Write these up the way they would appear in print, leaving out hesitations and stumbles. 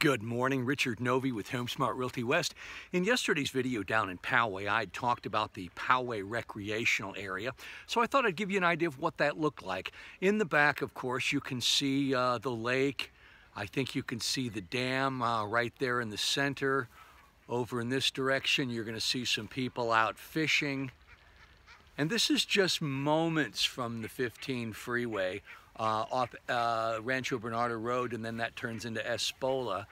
Good morning, Richard Novey with HomeSmart Realty West. In yesterday's video down in Poway, I had talked about the Poway recreational area, so I thought I'd give you an idea of what that looked like. In the back, of course, you can see the lake. I think you can see the dam right there in the center. Over in this direction, you're going to see some people out fishing. And this is just moments from the 15 freeway off Rancho Bernardo Road, and then that turns into Espola.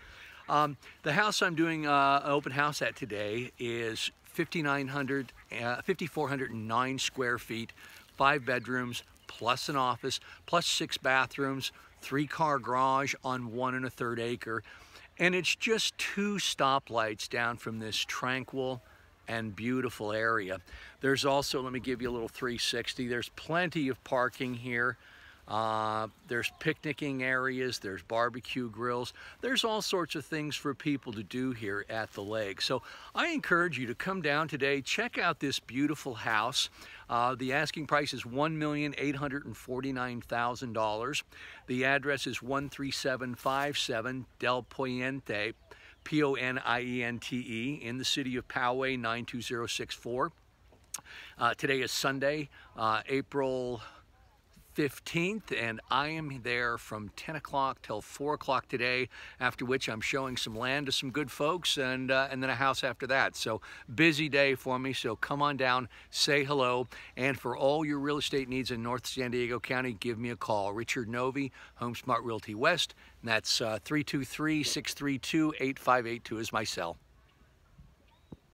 The house I'm doing an open house at today is 5,409 square feet, 5 bedrooms, plus an office, plus 6 bathrooms, 3-car garage on 1 1/3 acre. And it's just 2 stoplights down from this tranquil and beautiful area. There's also, let me give you a little 360, there's plenty of parking here. There's picnicking areas, there's barbecue grills, there's all sorts of things for people to do here at the lake. So I encourage you to come down today, check out this beautiful house. The asking price is $1,849,000. The address is 13757 Del Poyente, P-O-N-I-E-N-T-E, in the city of Poway, 92064. Today is Sunday, April 15th, and I am there from 10 o'clock till 4 o'clock today, after which I'm showing some land to some good folks and then a house after that. So busy day for me, so come on down, say hello, and for all your real estate needs in North San Diego County, give me a call. Richard Novey, HomeSmart Realty West, and that's 323-632-8582 is my cell.